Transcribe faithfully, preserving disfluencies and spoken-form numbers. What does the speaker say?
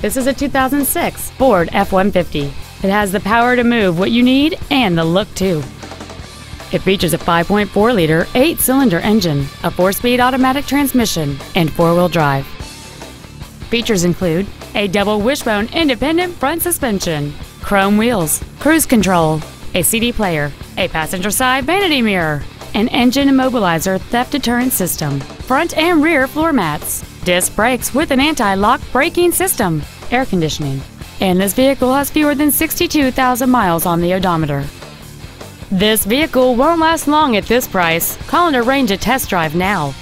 This is a two thousand six Ford F one fifty. It has the power to move what you need and the look too. It features a five point four liter eight cylinder engine, a four speed automatic transmission, and four wheel drive. Features include a double wishbone independent front suspension, chrome wheels, cruise control, a C D player, a passenger side vanity mirror, an engine immobilizer theft deterrent system, front and rear floor mats, disc brakes with an anti-lock braking system, air conditioning, and this vehicle has fewer than sixty-two thousand miles on the odometer. This vehicle won't last long at this price. Call and arrange a test drive now.